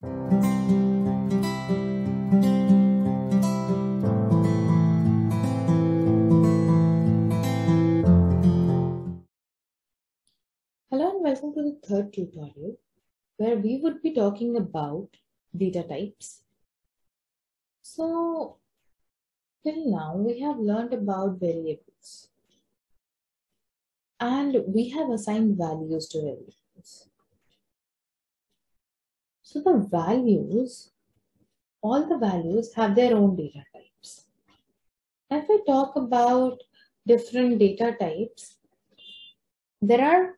Hello and welcome to the third tutorial where we would be talking about data types. So till now we have learned about variables and we have assigned values to variables. So the values, all the values have their own data types. If I talk about different data types, there are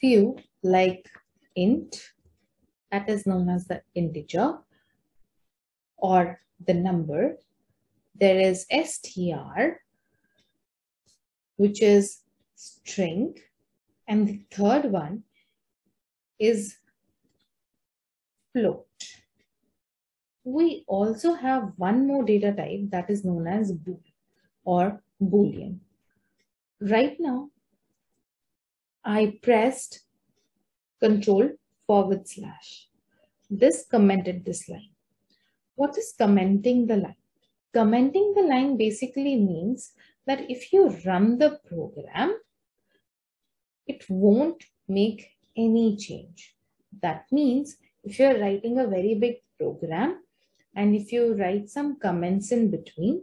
few like int, that is known as the integer or the number. There is str, which is string, and the third one is float. We also have one more data type that is known as bool or boolean. Right now, I pressed Ctrl/. This commented this line. What is commenting the line? Commenting the line basically means that if you run the program, it won't make any change. That means if you're writing a very big program and if you write some comments in between,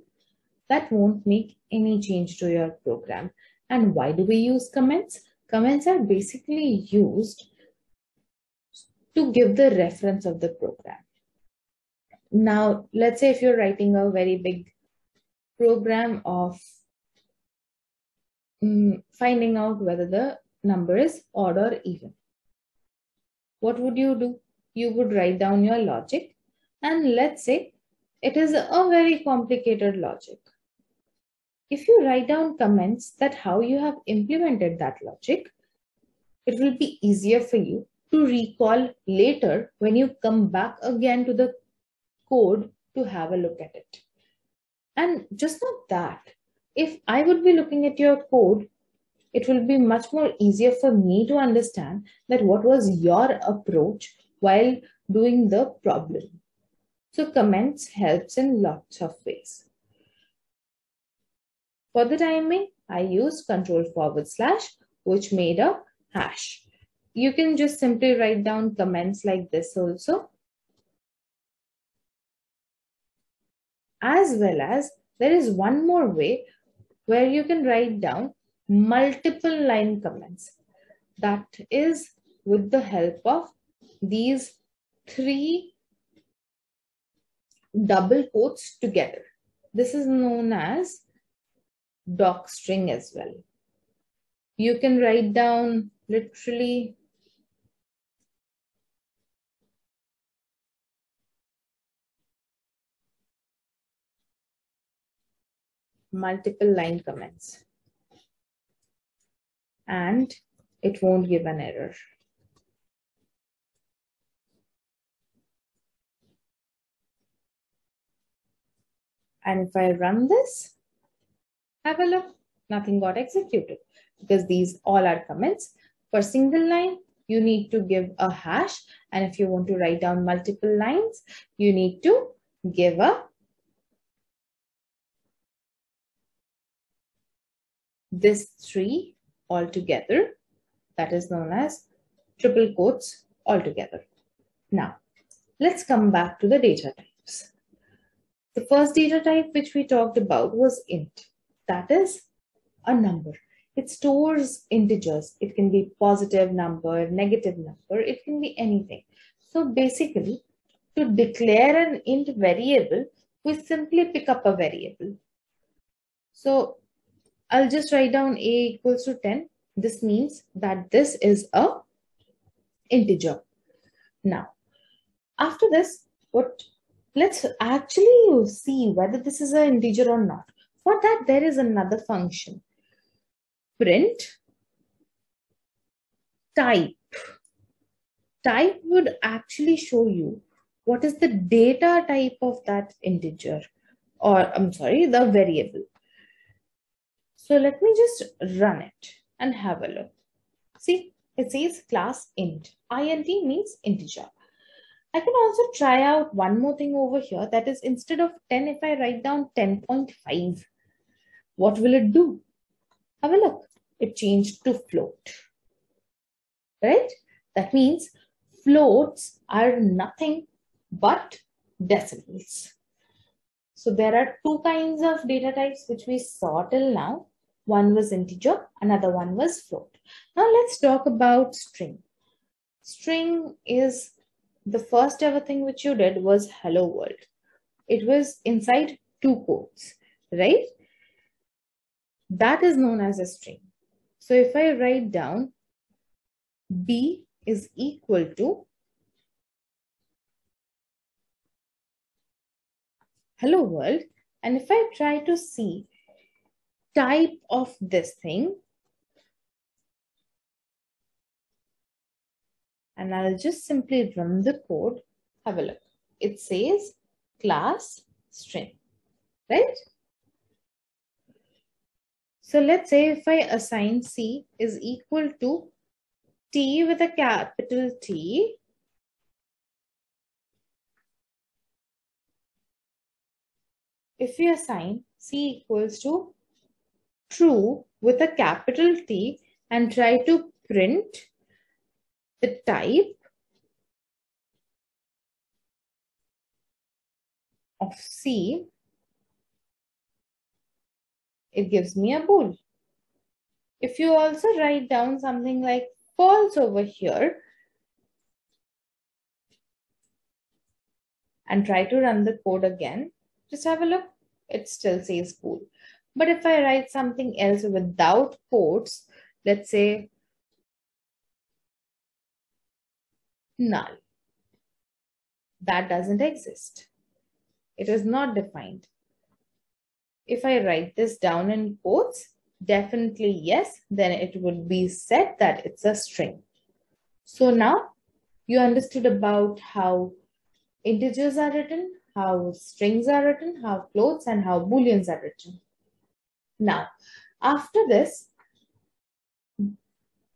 that won't make any change to your program. And why do we use comments? Comments are basically used to give the reference of the program. Now, let's say if you're writing a very big program of finding out whether the number is odd or even, what would you do? You would write down your logic, and let's say it is a very complicated logic. If you write down comments that how you have implemented that logic, it will be easier for you to recall later when you come back again to the code to have a look at it. And just not that, if I would be looking at your code, it will be much more easier for me to understand that what was your approach while doing the problem. So comments helps in lots of ways. For the timing, I used Ctrl/, which made a hash. You can just simply write down comments like this also. As well as there is one more way where you can write down multiple line comments. That is with the help of these three double quotes together. This is known as docstring as well. You can write down literally multiple line comments and it won't give an error. And if I run this, have a look, nothing got executed because these all are comments. For single line, you need to give a hash, and if you want to write down multiple lines, you need to give a this three altogether, that is known as triple quotes altogether. Now, let's come back to the data types. The first data type which we talked about was int. That is a number. It stores integers. It can be positive number, negative number. It can be anything. So basically, to declare an int variable, we simply pick up a variable. So I'll just write down a = 10. This means that this is a integer. Now, after this, let's actually see whether this is an integer or not. For that, there is another function, print type. Type would actually show you what is the data type of that integer, or I'm sorry, the variable. So let me just run it and have a look. See, it says class int. Int means integer. I can also try out one more thing over here. That is, instead of 10, if I write down 10.5, what will it do? Have a look. It changed to float, right? That means floats are nothing but decimals. So there are two kinds of data types which we saw till now. One was integer, another one was float. Now let's talk about string. String is the first ever thing which you did was hello world. It was inside two quotes, right? That is known as a string. So if I write down B is equal to hello world, and if I try to see type of this thing, and I'll just simply run the code, have a look. It says class string, right? So let's say if I assign C is equal to T with a capital T, if we assign C equals to true with a capital T and try to print the type of C, it gives me a bool. If you also write down something like false over here and try to run the code again, just have a look, it still says bool. But if I write something else without quotes, let's say null, that doesn't exist. It is not defined. If I write this down in quotes, definitely yes, then it would be said that it's a string. So now you understood about how integers are written, how strings are written, how floats and how booleans are written. Now, after this,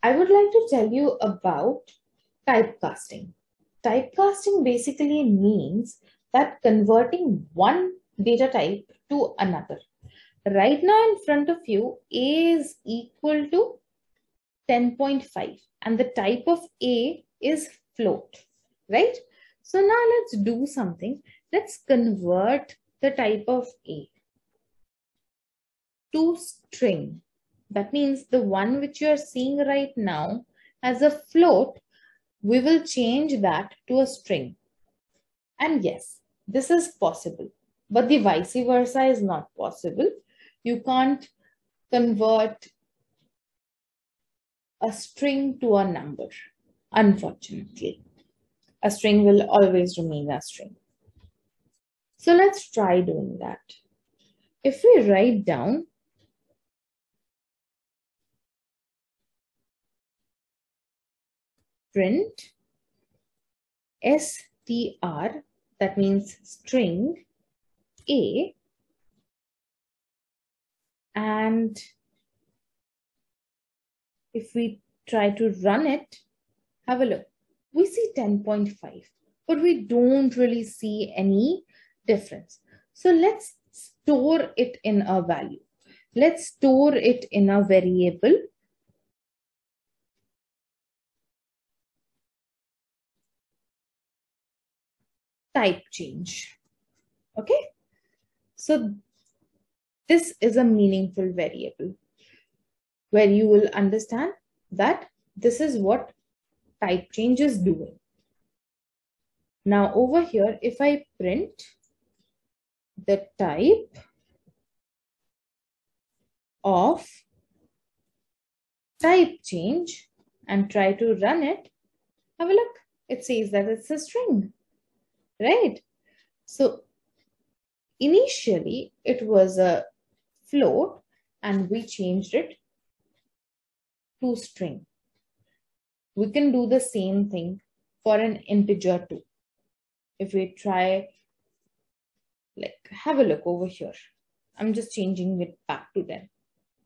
I would like to tell you about typecasting. Typecasting basically means that converting one data type to another. Right now in front of you, A is equal to 10.5 and the type of A is float, right? So now let's do something. Let's convert the type of A to string. That means the one which you are seeing right now as a float, we will change that to a string. And yes, this is possible, but the vice versa is not possible. You can't convert a string to a number, unfortunately. A string will always remain a string. So let's try doing that. If we write down print str, that means string A, and if we try to run it, have a look, we see 10.5, but we don't really see any difference. So let's store it in a value. Let's store it in a variable. Type change. Okay, so this is a meaningful variable where you will understand that this is what type change is doing. Now over here, if I print the type of type change and try to run it, have a look, it says that it's a string. Right? So initially it was a float and we changed it to string. We can do the same thing for an integer too. If we try, like, have a look over here. I'm just changing it back to 10.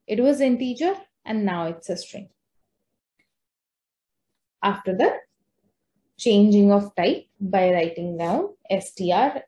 It was integer and now it's a string. After that, changing of type by writing down STRA.